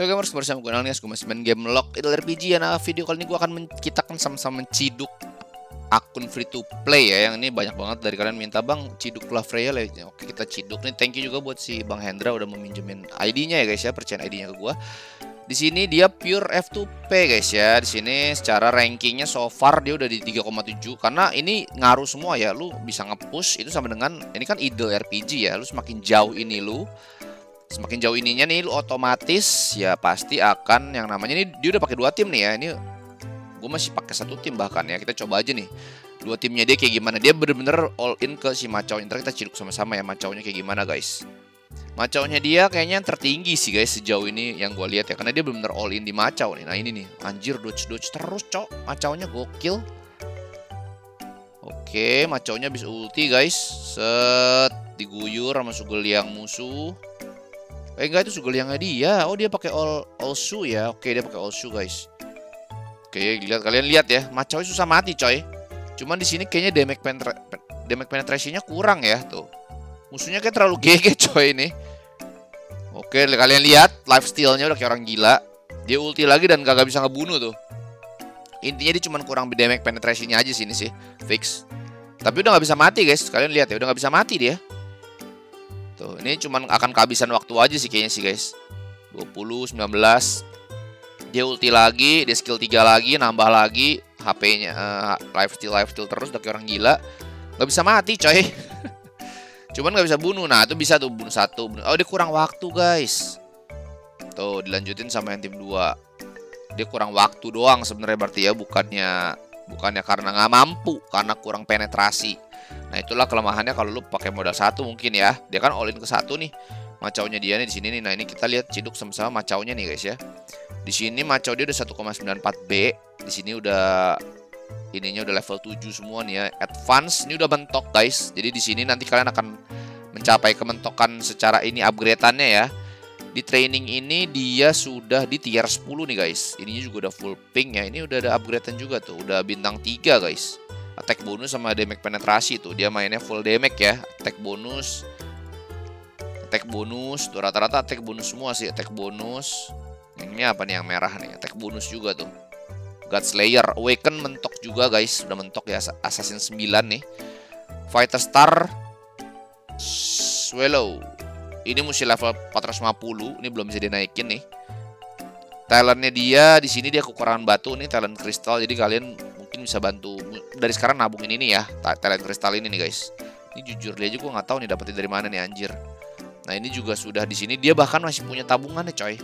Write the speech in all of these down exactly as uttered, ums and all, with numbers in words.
Halo gamers, bersama gue Nalnias, gue masih main game Lock Idle R P G. Ya, nah video kali ini gue akan kita akan sama-sama menciduk akun free to play ya. Yang ini banyak banget dari kalian minta, "Bang, ciduklah Freya Legends." Oke, kita ciduk nih. Thank you juga buat si Bang Hendra udah meminjemin I D-nya ya guys ya, percayain I D-nya ke gue. Di sini dia pure F two P guys ya. Di sini secara rankingnya so far dia udah di tiga koma tujuh karena ini ngaruh semua ya. Lu bisa nge-push itu sama dengan ini kan idle R P G ya. Lu semakin jauh ini lu semakin jauh ininya nih lu otomatis ya pasti akan yang namanya ini dia udah pakai dua tim nih ya. Ini gue masih pakai satu tim bahkan ya. Kita coba aja nih dua timnya dia kayak gimana. Dia bener-bener all in ke si Macau. Ntar kita ciduk sama-sama ya Macaunya kayak gimana guys. Macaunya dia kayaknya yang tertinggi sih guys sejauh ini yang gue lihat ya, karena dia benar-benar all in di Macau nih. Nah ini nih anjir dodge-dodge terus cok, Macaunya gokil. Oke, Macaunya habis ulti guys, set diguyur sama Sugeliang musuh. Eh enggak, itu Sugeliangnya dia. Oh dia pakai all all shoe ya. Oke dia pakai all shoe guys. Oke lihat kalian lihat ya, Macaunya susah mati coy. Cuman di sini kayaknya damage penetra damage penetrasinya kurang ya tuh. Musuhnya kayak terlalu gege coy ini. Oke, kalian lihat lifesteal-nya udah kayak orang gila. Dia ulti lagi dan kagak bisa ngebunuh tuh. Intinya dia cuman kurang damage penetrasinya aja sini sih, fix. Tapi udah nggak bisa mati guys. Kalian lihat ya, udah nggak bisa mati dia. Tuh, ini cuman akan kehabisan waktu aja sih kayaknya sih guys. dua puluh, sembilan belas. Dia ulti lagi, dia skill tiga lagi, nambah lagi H P-nya, uh, lifesteal lifesteal terus udah kayak orang gila. Nggak bisa mati coy. Cuman gak bisa bunuh, nah itu bisa tuh bunuh satu. Oh dia kurang waktu guys. Tuh dilanjutin sama yang tim dua. Dia kurang waktu doang sebenarnya berarti ya. Bukannya bukannya karena gak mampu, karena kurang penetrasi. Nah itulah kelemahannya kalau lu pakai modal satu mungkin ya. Dia kan all in ke satu nih. Macaunya dia nih di sini nih. Nah ini kita lihat ciduk sama-sama Macaunya nih guys ya. Di sini Macau dia udah satu koma sembilan empat B. Di sini udah ininya udah level tujuh semua nih ya. Advance ini udah mentok guys. Jadi di sini nanti kalian akan mencapai kementokan secara ini upgrade-annya ya. Di training ini dia sudah di tier sepuluh nih guys. Ininya juga udah full pink ya. Ini udah ada upgrade-an juga tuh. Udah bintang tiga guys. Attack bonus sama damage penetrasi tuh. Dia mainnya full damage ya. Attack bonus. Attack bonus. Tuh rata-rata attack bonus semua sih. Attack bonus. Ini apa nih yang merah nih? Attack bonus juga tuh. God Slayer, Awaken mentok juga guys. Udah mentok ya, Assassin sembilan nih. Fighter Star Swallow. Ini mesti level empat ratus lima puluh. Ini belum bisa dinaikin nih. Talentnya dia di sini dia kekurangan batu nih, talent kristal. Jadi kalian mungkin bisa bantu dari sekarang nabungin ini ya, talent kristal ini nih guys. Ini jujur dia aja gue nggak tahu nih dapetin dari mana nih anjir. Nah, ini juga sudah di sini dia bahkan masih punya tabungan nih coy.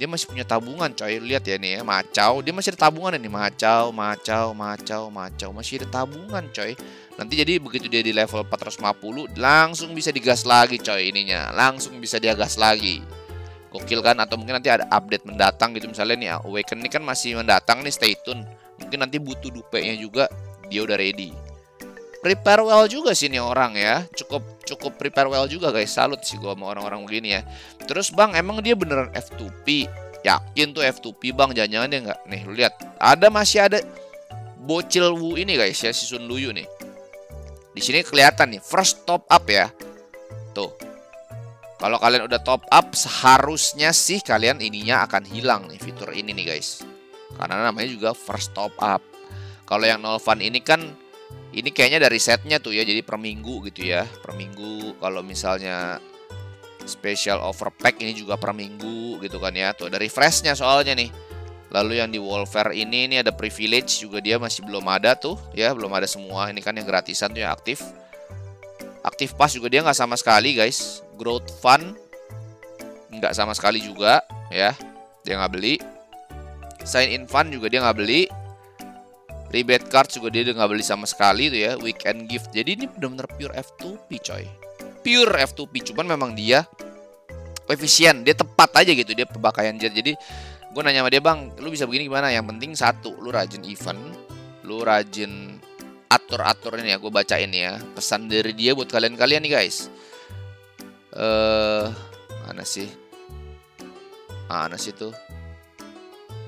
Dia masih punya tabungan coy, lihat ya nih ya, Macau. Dia masih ada tabungan nih, Macau, Macau, Macau, Macau. Masih ada tabungan coy. Nanti jadi begitu dia di level empat ratus lima puluh, langsung bisa digas lagi coy ininya. Langsung bisa dia gas lagi. Gokil kan? Atau mungkin nanti ada update mendatang gitu. Misalnya nih, Awaken ini kan masih mendatang nih, stay tune. Mungkin nanti butuh dupenya juga, dia udah ready. Prepare well juga sih nih orang ya. Cukup cukup prepare well juga guys. Salut sih gua sama orang-orang begini ya. Terus bang emang dia beneran F two P? Yakin tuh F two P bang. Jangan-jangan dia nggak. Nih lu lihat. Ada masih ada bocil Wu ini guys ya. Si Sun Luyu nih. Di sini kelihatan nih. First top up ya. Tuh. Kalau kalian udah top up seharusnya sih kalian ininya akan hilang nih. Fitur ini nih guys. Karena namanya juga first top up. Kalau yang nol fun ini kan. Ini kayaknya dari setnya tuh ya, jadi per minggu gitu ya. Per minggu, kalau misalnya special overpack ini juga per minggu gitu kan ya. Tuh dari freshnya soalnya nih. Lalu yang di Warfare ini, ini ada privilege juga dia masih belum ada tuh. Ya belum ada semua, ini kan yang gratisan tuh yang aktif. Aktif pass juga dia nggak sama sekali guys. Growth fund, nggak sama sekali juga ya. Dia nggak beli. Sign in fund juga dia nggak beli. Rebate card juga dia udah gak beli sama sekali tuh ya. Weekend gift. Jadi ini bener-bener pure F two P coy. Pure F two P. Cuman memang dia efisien. Dia tepat aja gitu. Dia pemakaian jet. Jadi gue nanya sama dia, bang lu bisa begini gimana? Yang penting satu, lu rajin event. Lu rajin atur-atur ini ya. Gue bacain ya. Pesan dari dia buat kalian-kalian nih guys. Eh, mana sih? Mana sih tuh?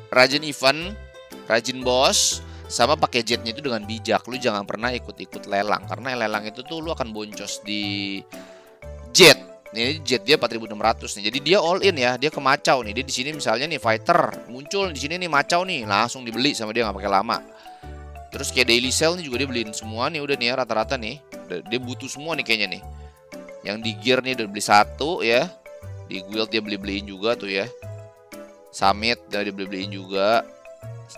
Rajin event. Rajin bos. Sama pakai jetnya itu dengan bijak. Lu jangan pernah ikut-ikut lelang. Karena lelang itu tuh lu akan boncos di jet. Ini jet dia empat ribu enam ratus nih. Jadi dia all in ya, dia ke Macau nih. Dia di sini misalnya nih fighter muncul di sini nih Macau nih, langsung dibeli sama dia nggak pakai lama. Terus kayak daily sale nih juga dia beliin semua nih udah nih ya, rata-rata nih. Dia butuh semua nih kayaknya nih. Yang di gear nih udah beli satu ya. Di guild dia beli-beliin juga tuh ya. Summit dia beli-beliin juga.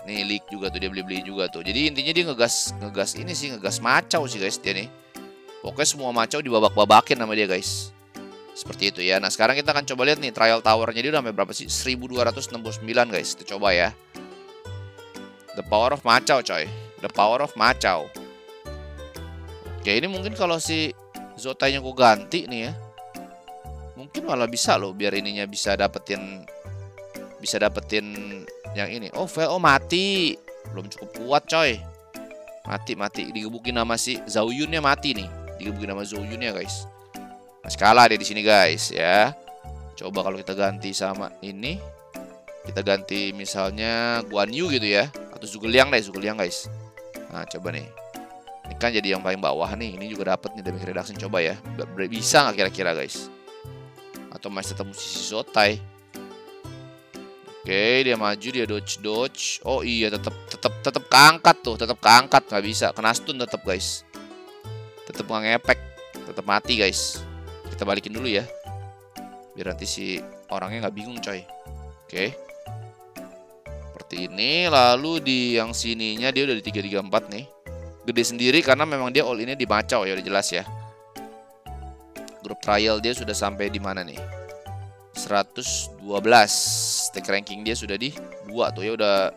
Nih leak juga tuh dia beli-beliin juga tuh. Jadi intinya dia ngegas ngegas ini sih, ngegas Macau sih guys dia nih. Pokoknya semua Macau dibabak-babakin sama dia guys. Seperti itu ya. Nah sekarang kita akan coba lihat nih trial towernya dia udah sampai berapa sih? seribu dua ratus enam puluh sembilan guys. Kita coba ya. The power of Macau coy. The power of Macau. Oke ini mungkin kalau si Zotanya gue ganti nih ya. Mungkin malah bisa loh biar ininya bisa dapetin bisa dapetin yang ini. Oh, V O mati. Belum cukup kuat, coy. Mati, mati. Digebukin nama si Zhao Yunnya mati nih. Digebukin nama Zhao Yunnya, guys. Masih kalah dia di sini, guys, ya. Coba kalau kita ganti sama ini. Kita ganti misalnya Guan Yu gitu ya, atau Zhuge Liang deh, Zhuge Liang, guys. Nah, coba nih. Ini kan jadi yang paling bawah nih. Ini juga dapat nih damage reduction, coba ya. Bisa nggak kira-kira, guys? Atau masih tetap musisi Zotai. Oke, okay, dia maju, dia dodge dodge. Oh iya, tetap tetap tetap keangkat tuh, tetap keangkat nggak bisa. Kena stun tetap guys, tetap nggak ngepek, tetap mati guys. Kita balikin dulu ya, biar nanti si orangnya nggak bingung coy. Oke, okay. Seperti ini. Lalu di yang sininya dia udah di tiga tiga empat nih, gede sendiri karena memang dia all ini di Macau ya udah jelas ya. Grup trial dia sudah sampai di mana nih? seratus dua belas stack ranking dia sudah di dua tuh ya udah.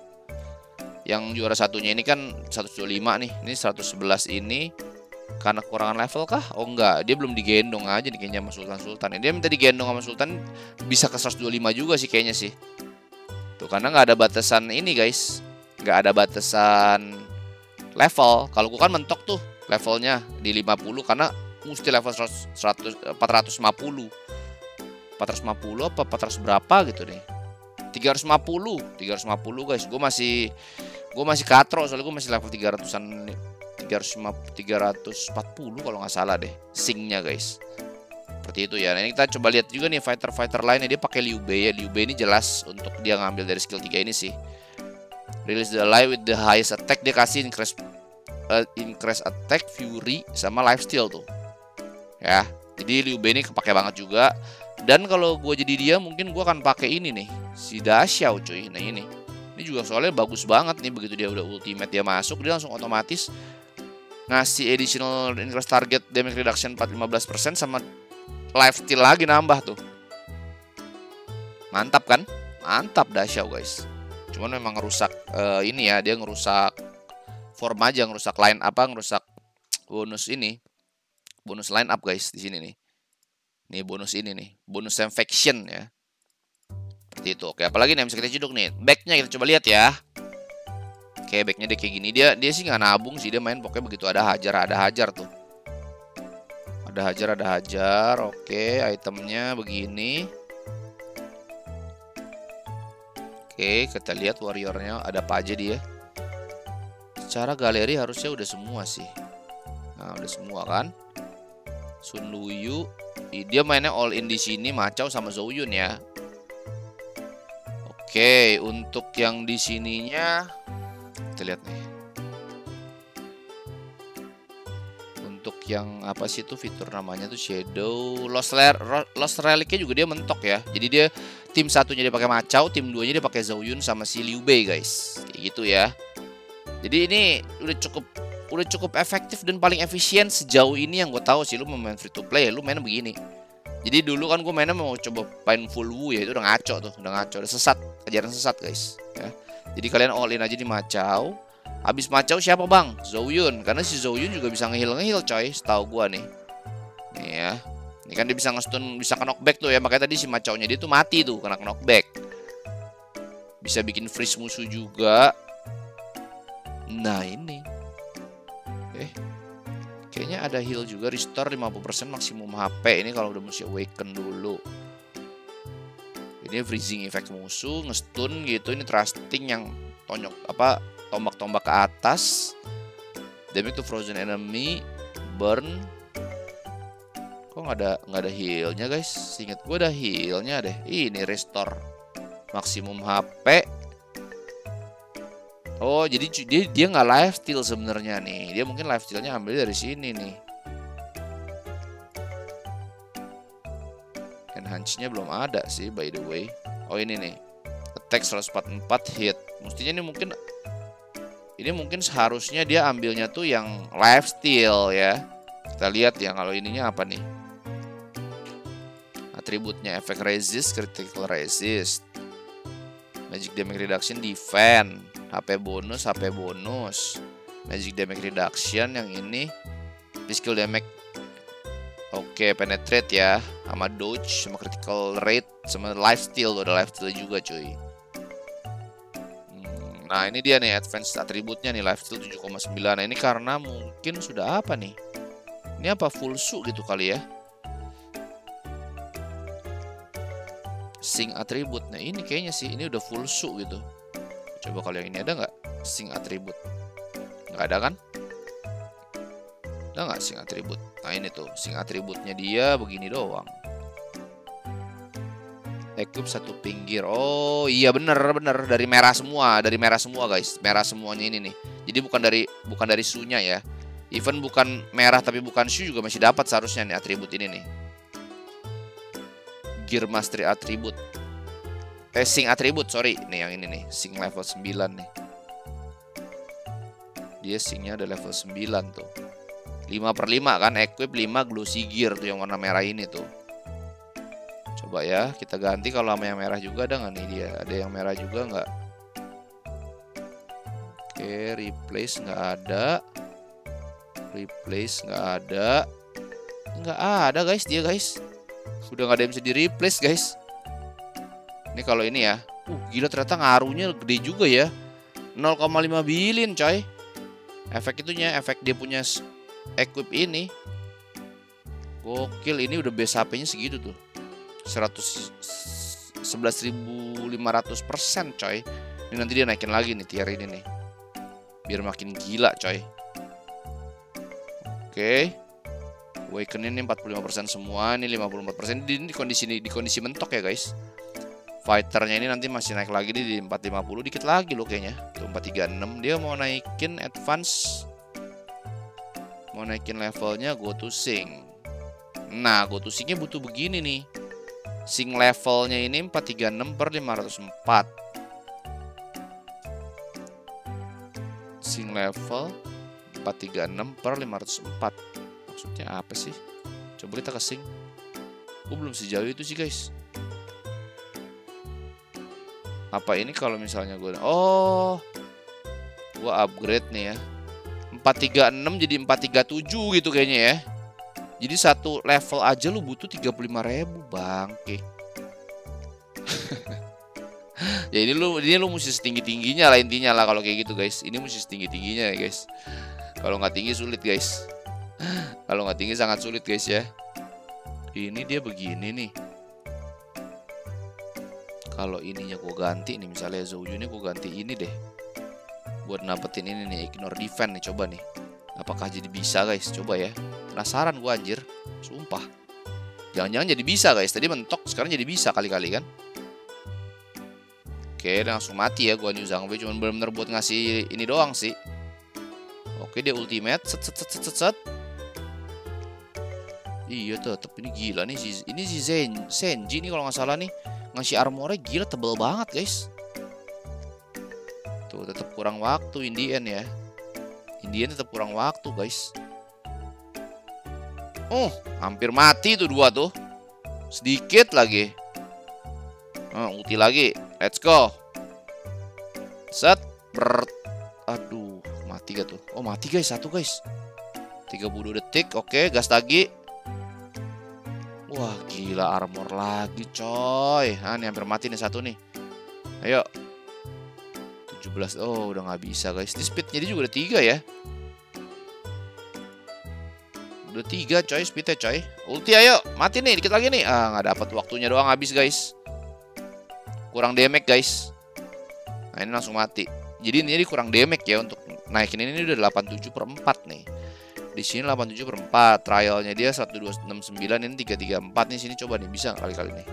Yang juara satunya ini kan seratus dua puluh lima nih. Ini seratus sebelas ini karena kekurangan level kah? Oh enggak, dia belum digendong aja nih kayaknya sama Sultan-Sultan. Dia minta digendong sama Sultan bisa ke seratus dua puluh lima juga sih kayaknya sih. Tuh karena nggak ada batasan ini guys. Nggak ada batasan level. Kalau gua kan mentok tuh levelnya di lima puluh karena mesti level seratus, seratus, empat ratus lima puluh. empat ratus lima puluh apa empat ratus berapa gitu nih. tiga ratus lima puluh, tiga ratus lima puluh guys. Gue masih gue masih katro soalnya gue masih level tiga ratusan nih. tiga ratus lima puluh, tiga ratus empat puluh kalau nggak salah deh singnya guys. Seperti itu ya. Nah, ini kita coba lihat juga nih fighter-fighter lainnya dia pakai Liu Bei ya. Liu Bei ini jelas untuk dia ngambil dari skill tiga ini sih. Release the ally with the highest attack, dia kasih increase uh, increase attack, fury sama lifesteal tuh. Ya. Jadi Liu Bei ini kepake banget juga. Dan kalau gue jadi dia mungkin gue akan pakai ini nih, si Dashiao cuy. Nah ini, ini juga soalnya bagus banget nih. Begitu dia udah ultimate dia masuk, dia langsung otomatis ngasih additional increase target damage reduction empat sampai lima belas persen sama lifesteal lagi nambah tuh. Mantap kan? Mantap Dashiao guys. Cuman memang ngerusak uh, ini ya, dia ngerusak form aja, ngerusak line apa, ngerusak bonus ini, bonus line up guys di sini nih. Nih bonus ini nih, bonus infection ya. Seperti itu. Oke, apalagi nih yang bisa kita cedok nih. Backnya kita coba lihat ya. Oke, backnya dia kayak gini. Dia dia sih nggak nabung sih, dia main pokoknya begitu ada hajar, ada hajar tuh. Ada hajar, ada hajar. Oke, itemnya begini. Oke, kita lihat warriornya ada apa aja dia. Secara galeri harusnya udah semua sih. Nah, udah semua kan. Sun Luyu. Dia mainnya all in di sini Macau sama Zhao Yun ya. Oke, untuk yang di sininya kita lihat nih. Untuk yang apa sih itu fitur namanya tuh Shadow Lost, Lost Relic-nya juga dia mentok ya. Jadi dia tim satunya dia pakai Macau, tim duanya dia pakai Zhao Yun sama si Liu Bei guys. Kayak gitu ya. Jadi ini udah cukup udah cukup efektif dan paling efisien sejauh ini yang gue tahu sih. Lu main free to play ya, lu main begini. Jadi dulu kan gue mainnya mau coba main full Wu ya, itu udah ngaco tuh, udah ngaco, udah sesat, ajaran sesat guys. Ya. Jadi kalian all in aja di Macau. Habis Macau siapa bang? Zhao Yun, karena si Zhao Yun juga bisa ngehil ngehil coy, setahu gue nih. Nih ya, ini kan dia bisa ngestun, bisa knockback tuh ya, makanya tadi si Macaunya dia tuh mati tuh, kena knockback. Bisa bikin freeze musuh juga. Nah ini. Eh, kayaknya ada heal juga, restore lima puluh persen maksimum H P. Ini kalau udah mesti awaken dulu. Ini freezing effect musuh, ngestun gitu. Ini thrusting yang tonyok apa tombak-tombak ke atas. Damage to frozen enemy, burn. Kok nggak ada nggak ada healnya guys. Seinget gue ada healnya deh. Ini restore maksimum H P. Oh jadi dia dia nggak lifesteal sebenarnya nih. Dia mungkin lifestealnya ambil dari sini nih. Enhance-nya belum ada sih by the way. Oh ini nih. Attack seratus empat puluh empat hit. Mestinya ini mungkin ini mungkin seharusnya dia ambilnya tuh yang lifesteal ya. Kita lihat ya kalau ininya apa nih. Atributnya efek resist, critical resist, magic damage reduction, defense, H P bonus, H P bonus, magic damage reduction yang ini, physical damage. Oke, penetrate ya, sama dodge, sama critical rate, sama lifesteal, ada lifesteal juga cuy. Nah ini dia nih advanced atributnya nih, lifesteal tujuh koma sembilan. Nah ini karena mungkin sudah apa nih, ini apa fulsu gitu kali ya. Sync atribut, nah ini kayaknya sih ini udah fulsu gitu. Coba kalau yang ini ada nggak sync atribut? Nggak ada kan? Ada nggak sync atribut? Nah ini tuh sync atributnya dia begini doang. Equip satu pinggir. Oh iya bener bener dari merah semua, dari merah semua guys, merah semuanya ini nih. Jadi bukan dari bukan dari sunya ya. Even bukan merah tapi bukan su juga masih dapat seharusnya nih atribut ini nih. Gear mastery atribut. Eh sync atribut sorry nih yang ini nih, sync level sembilan nih. Dia syncnya ada level sembilan tuh. lima per lima kan, equip lima glossy gear tuh yang warna merah ini tuh. Coba ya, kita ganti kalau sama yang merah juga ada nggak nih dia? Ada yang merah juga nggak? Oke, replace nggak ada. Replace nggak ada. Nggak ada guys, dia guys. Udah nggak ada yang bisa di-replace guys. Ini kalau ini ya. Uh, gila ternyata ngaruhnya gede juga ya. nol koma lima billion coy. Efek itunya, efek dia punya equip ini. Gokil, ini udah base H P-nya segitu tuh. seratus sebelas ribu lima ratus persen coy. Ini nanti dia naikin lagi nih tier ini nih, biar makin gila coy. Oke, awakening ini empat puluh lima persen semua, ini lima puluh empat persen. Ini di kondisi di kondisi mentok ya guys. Fighternya ini nanti masih naik lagi nih, di empat ratus lima puluh dikit lagi loh kayaknya. Tuh empat ratus tiga puluh enam dia mau naikin advance. Mau naikin levelnya go to sync. Nah, go to sync-nya butuh begini nih. Sync levelnya ini empat ratus tiga puluh enam per lima ratus empat. Sync level empat ratus tiga puluh enam per lima ratus empat. Maksudnya apa sih? Coba kita ke sync. Gue belum sejauh itu sih guys. Apa ini kalau misalnya gue, oh, gue upgrade nih ya, empat ratus tiga puluh enam jadi empat ratus tiga puluh tujuh gitu kayaknya ya. Jadi satu level aja lu butuh tiga puluh lima ribu bangke. Ya ini lu ini lu mesti setinggi-tingginya lah intinya lah kalau kayak gitu guys. Ini mesti setinggi-tingginya ya guys. Kalau nggak tinggi sulit guys. Kalau nggak tinggi sangat sulit guys ya. Ini dia begini nih. Kalau ininya gua ganti nih, misalnya Zouyunya gua ganti ini deh. Buat napetin ini nih, ignore defense nih, coba nih. Apakah jadi bisa guys? Coba ya. Penasaran gue anjir. Sumpah. Jangan-jangan jadi bisa guys. Tadi mentok, sekarang jadi bisa kali-kali kan. Oke, langsung mati ya. Gue New Zhang Wei cuman bener-bener buat ngasih ini doang sih. Oke, dia ultimate. Set, set, set, set, set, set. Iya tetep. Ini gila nih. Ini si Zen, Senji nih kalau gak salah nih. Ngasih armornya gila tebel banget guys. Tuh tetep kurang waktu in the end ya. In the end tetep kurang waktu guys. Oh, hampir mati tuh dua tuh. Sedikit lagi. Nah, ulti lagi. Let's go. Set. Brrr. Aduh, mati gak tuh? Oh, mati guys. Satu guys. tiga puluh detik. Oke, gas lagi. Wah, gila armor lagi coy. Nah, ini hampir mati nih satu nih. Ayo. tujuh belas. Oh, udah gak bisa guys. Di speednya dia juga ada tiga ya. Udah tiga coy, speednya coy. Ulti ayo, mati nih, dikit lagi nih. Ah, nggak dapat, waktunya doang habis guys. Kurang damage guys. Nah ini langsung mati. Jadi ini kurang damage ya untuk naikin ini, ini udah delapan puluh tujuh per empat nih. Di sini delapan puluh tujuh per empat. Trialnya dia seribu dua ratus enam puluh sembilan, ini tiga tiga empat nih. Sini coba nih, bisa nggak kali-kali nih?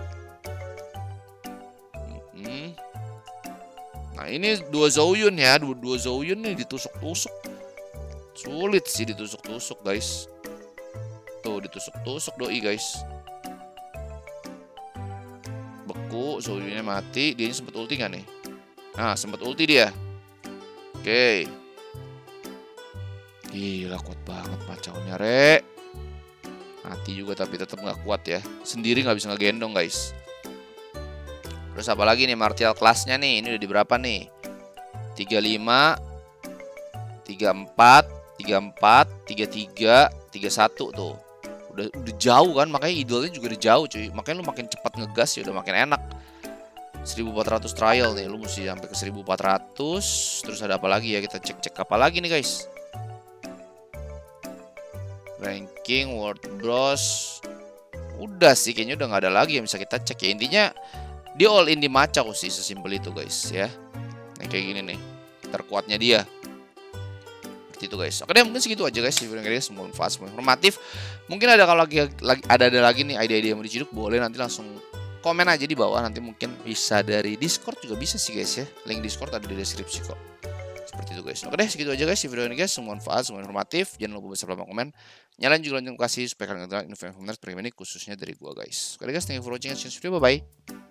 Hmm. Nah, ini dua Zouyun ya. Dua, dua Zouyun nih ditusuk-tusuk. Sulit sih ditusuk-tusuk, guys. Tuh, ditusuk-tusuk doi, guys. Beku, Zouyunnya mati. Dia ini sempat ulti nggak nih? Nah, sempat ulti dia. Oke. Okay. Gila, kuat banget macamnya, Rek. Mati juga tapi tetap nggak kuat ya. Sendiri nggak bisa ngegendong, guys. Terus apa lagi nih martial kelasnya nih? Ini udah di berapa nih? tiga puluh lima, tiga puluh empat, tiga puluh empat, tiga puluh tiga, tiga puluh satu tuh. Udah udah jauh kan, makanya idolnya juga udah jauh, cuy. Makanya lu makin cepat ngegas ya udah makin enak. seribu empat ratus trial nih, lu mesti sampai ke seribu empat ratus. Terus ada apa lagi ya? Kita cek-cek apa lagi nih, guys? Ranking, World Bros. Udah sih, kayaknya udah nggak ada lagi yang bisa kita cek ya. Intinya dia all in di Macau sih, sesimpel itu, guys ya. Nah, kayak gini nih, terkuatnya dia. Seperti itu, guys. Oke deh, mungkin segitu aja, guys. Video kali ini semoga bermanfaat, semoga informatif. Mungkin ada kalau lagi, lagi ada ada lagi nih ide-ide yang mau diciduk, boleh nanti langsung komen aja di bawah. Nanti mungkin bisa dari Discord juga bisa sih, guys ya. Link Discord ada di deskripsi kok. Seperti itu, guys. Oke deh, segitu aja, guys. Video ini, guys, semua manfaat, semua informatif. Jangan lupa bisa like, komen, nyalain juga lonceng kasih supaya kalian nggak terlewat info-info menarik khususnya dari gua, guys. Oke deh, guys, thank you for watching and see you. Bye bye.